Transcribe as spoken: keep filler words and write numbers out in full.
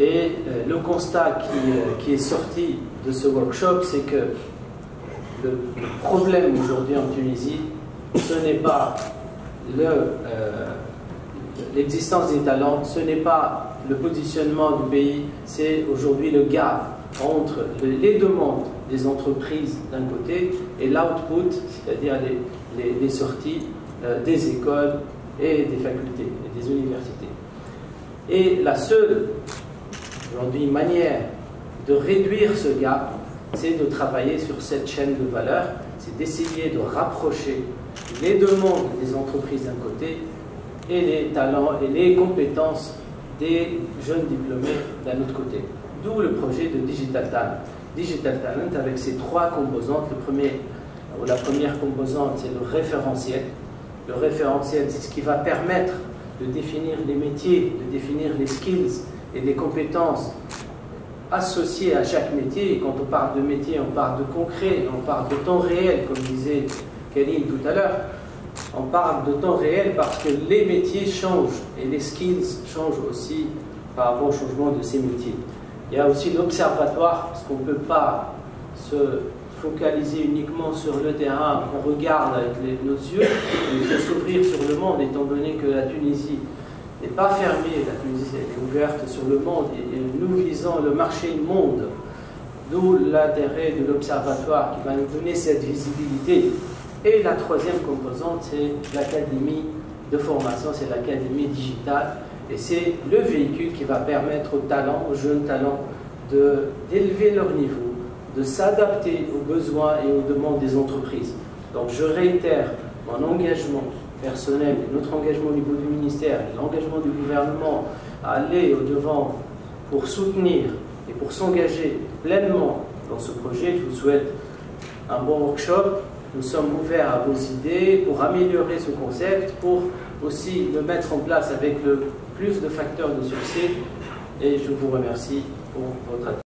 Et euh, le constat qui, euh, qui est sorti de ce workshop, c'est que le problème aujourd'hui en Tunisie, ce n'est pas l'existence le, euh, des talents, ce n'est pas le positionnement du pays, c'est aujourd'hui le gap entre les demandes des entreprises d'un côté et l'output, c'est-à-dire les, les, les sorties euh, des écoles et des facultés et des universités. Et la seule aujourd'hui manière de réduire ce gap, c'est de travailler sur cette chaîne de valeur, c'est d'essayer de rapprocher les demandes des entreprises d'un côté et les talents et les compétences des jeunes diplômés d'un autre côté. D'où le projet de Digital Talent. Digital Talent avec ses trois composantes. Le premier, ou la première composante, c'est le référentiel. Le référentiel, c'est ce qui va permettre de définir les métiers, de définir les skills et les compétences associées à chaque métier. Et quand on parle de métier, on parle de concret, on parle de temps réel, comme disait Khaled tout à l'heure. On parle de temps réel parce que les métiers changent et les skills changent aussi par rapport au changement de ces métiers. Il y a aussi l'observatoire, parce qu'on ne peut pas se focaliser uniquement sur le terrain qu'on regarde avec les, nos yeux, mais il faut s'ouvrir sur le monde, étant donné que la Tunisie n'est pas fermée, la Tunisie est ouverte sur le monde, et, et nous visons le marché monde, d'où l'intérêt de l'observatoire qui va nous donner cette visibilité. Et la troisième composante, c'est l'académie de formation, c'est l'académie digitale, et c'est le véhicule qui va permettre aux talents, aux jeunes talents, d'élever leur niveau, de s'adapter aux besoins et aux demandes des entreprises. Donc je réitère mon engagement personnel, notre engagement au niveau du ministère, l'engagement du gouvernement à aller au-devant pour soutenir et pour s'engager pleinement dans ce projet. Je vous souhaite un bon workshop. Nous sommes ouverts à vos idées pour améliorer ce concept, pour aussi le mettre en place avec le plus de facteurs de succès. Et je vous remercie pour votre attention.